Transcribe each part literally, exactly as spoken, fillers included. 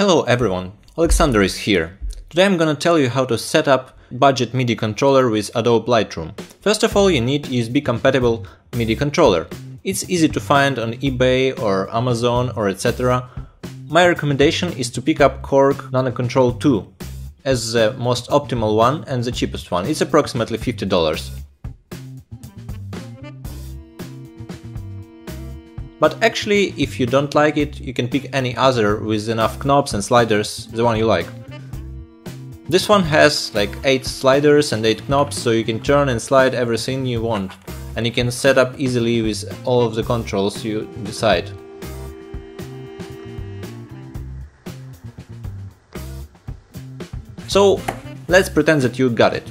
Hello everyone, Alexander is here. Today I'm gonna tell you how to set up budget MIDI controller with Adobe Lightroom. First of all, you need U S B compatible MIDI controller. It's easy to find on eBay or Amazon or et cetera. My recommendation is to pick up Korg NanoControl two as the most optimal one and the cheapest one. It's approximately fifty dollars. But actually, if you don't like it, you can pick any other with enough knobs and sliders, the one you like. This one has like eight sliders and eight knobs, so you can turn and slide everything you want, and you can set up easily with all of the controls you decide. So let's pretend that you got it.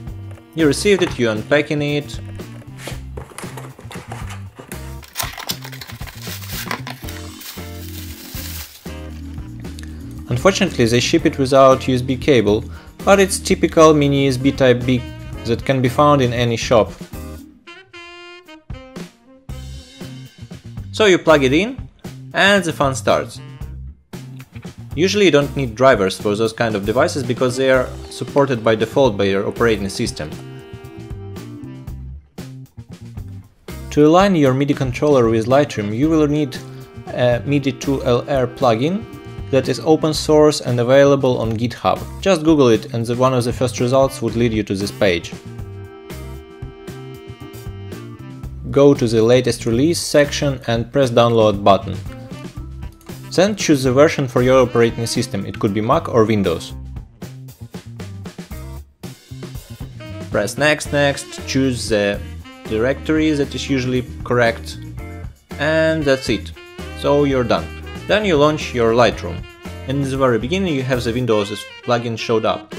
You received it, you're unpacking it. Unfortunately, they ship it without U S B cable, but it's typical mini U S B Type B that can be found in any shop. So you plug it in, and the fun starts. Usually you don't need drivers for those kind of devices because they are supported by default by your operating system. To align your MIDI controller with Lightroom, you will need a MIDI two L R plugin that is open source and available on GitHub. Just Google it and the, one of the first results would lead you to this page. Go to the latest release section and press download button. Then choose the version for your operating system, it could be Mac or Windows. Press next, next, choose the directory that is usually correct, and that's it. So you're done. Then you launch your Lightroom, and in the very beginning you have the Windows plugin showed up.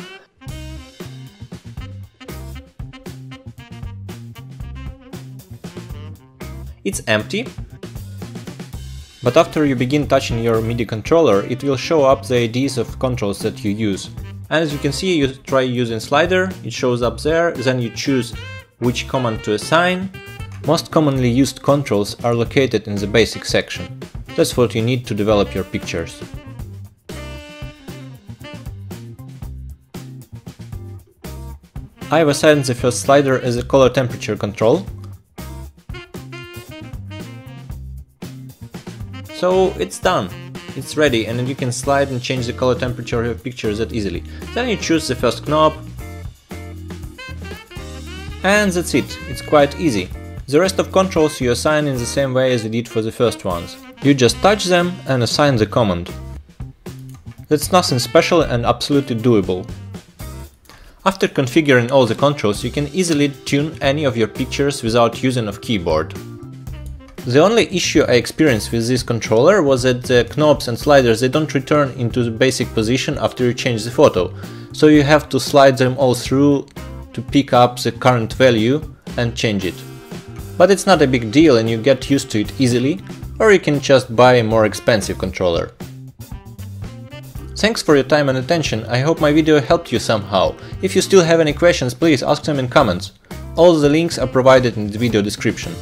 It's empty, but after you begin touching your MIDI controller, it will show up the I Ds of controls that you use. And as you can see, you try using slider, it shows up there, then you choose which command to assign. Most commonly used controls are located in the basic section. That's what you need to develop your pictures. I've assigned the first slider as a color temperature control. So it's done, it's ready, and you can slide and change the color temperature of your picture that easily. Then you choose the first knob, and that's it, it's quite easy. The rest of controls you assign in the same way as you did for the first ones. You just touch them and assign the command. That's nothing special and absolutely doable. After configuring all the controls, you can easily tune any of your pictures without using of keyboard. The only issue I experienced with this controller was that the knobs and sliders, they don't return into the basic position after you change the photo, so you have to slide them all through to pick up the current value and change it. But it's not a big deal and you get used to it easily, or you can just buy a more expensive controller. Thanks for your time and attention, I hope my video helped you somehow. If you still have any questions, please ask them in comments. All the links are provided in the video description.